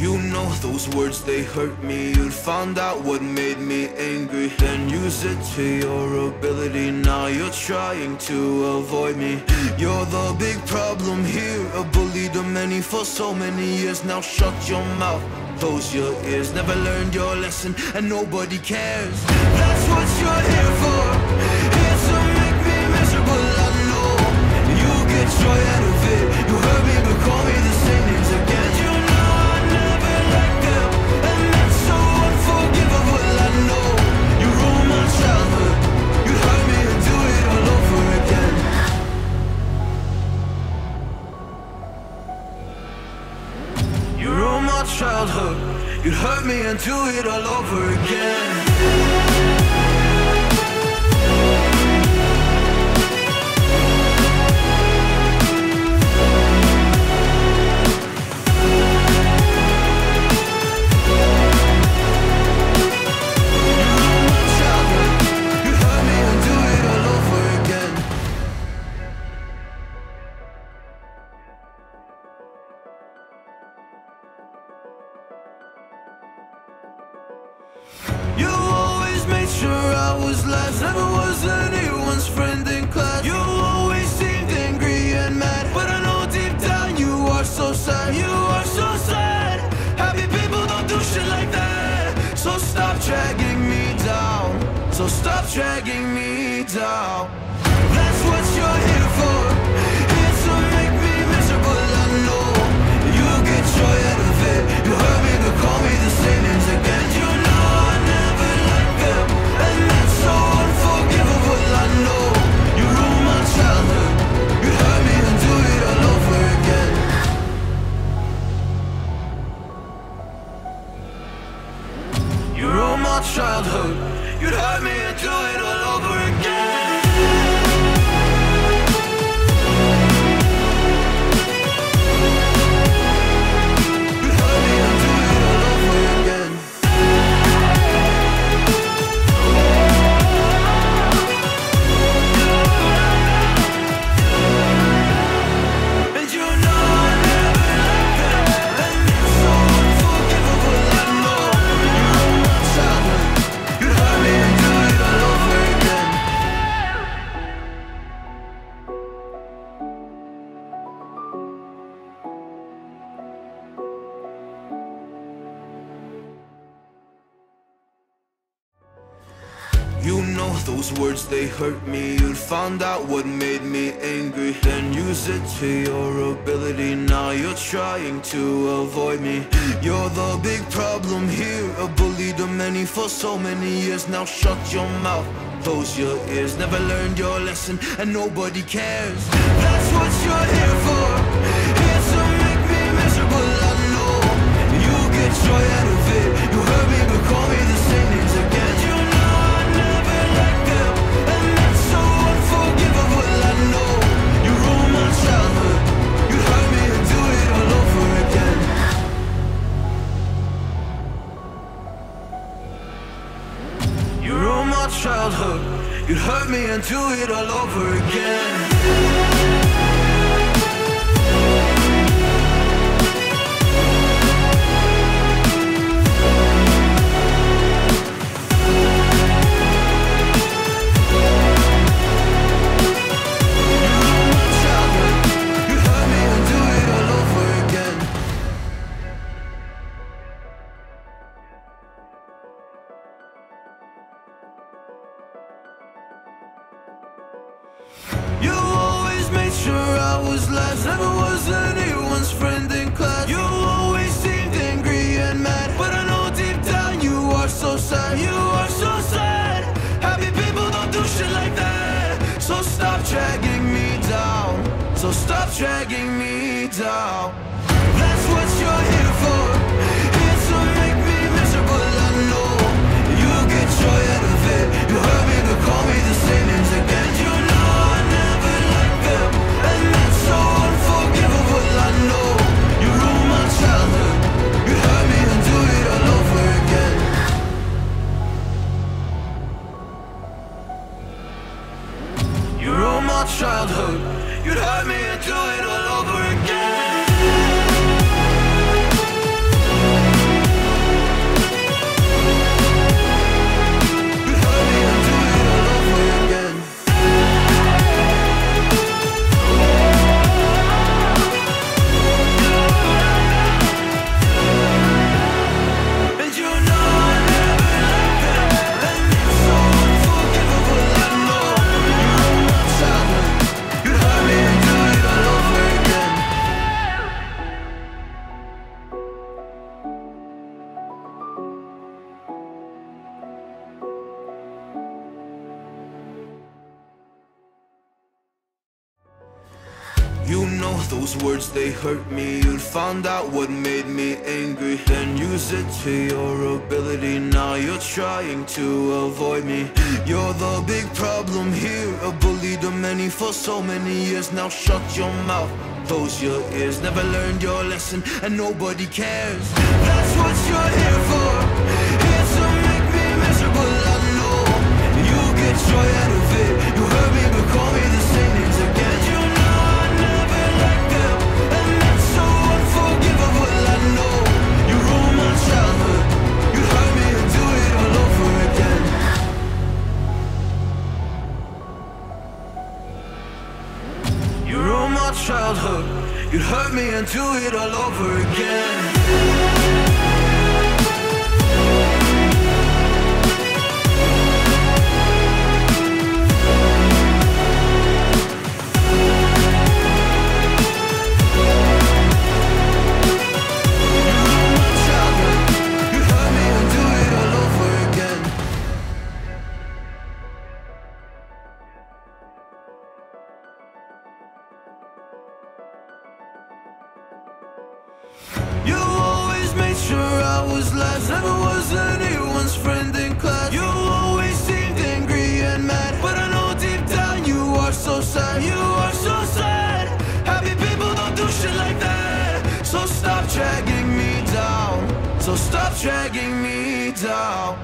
You know those words, they hurt me. You'd found out what made me angry, then use it to your ability. Now you're trying to avoid me. You're the big problem here, a bully to many for so many years. Now shut your mouth, close your ears. Never learned your lesson and nobody cares. That's what you're here for, here to make me miserable, I know. And you get joy out of it. You heard me but call me the same names again. You know I never liked them, and that's so unforgivable, I know. You ruined my childhood, you'd hurt me and do it all over again. You ruined my childhood, you'd hurt me and do it all over again. They hurt me, you found out what made me angry, then use it to your ability. Now you're trying to avoid me. You're the big problem here, a bully to many for so many years. Now shut your mouth, close your ears. Never learned your lesson and nobody cares. That's what you're here for, here to make me miserable, I know. You get joy out of it. You hurt me but call me the same names again. You know I never liked them, and that's so unforgivable, I know. You ruined my childhood, you hurt me and do it all over again. You ruined my childhood, you hurt me and do it all over again. Do it all over again. You know those words, they hurt me. You'd found out what made me angry, then use it to your ability. Now you're trying to avoid me. You're the big problem here, a bully to many for so many years. Now shut your mouth, close your ears. Never learned your lesson and nobody cares. That's what you're here for, here to make me miserable. I know you get joy out of it. You heard me but call me the same names again. You know I never liked them, and that's so unforgivable. I know you ruined my childhood. You hurt me and do it all over again. You ruined my childhood. You hurt me and do it all over again. Dragging me down.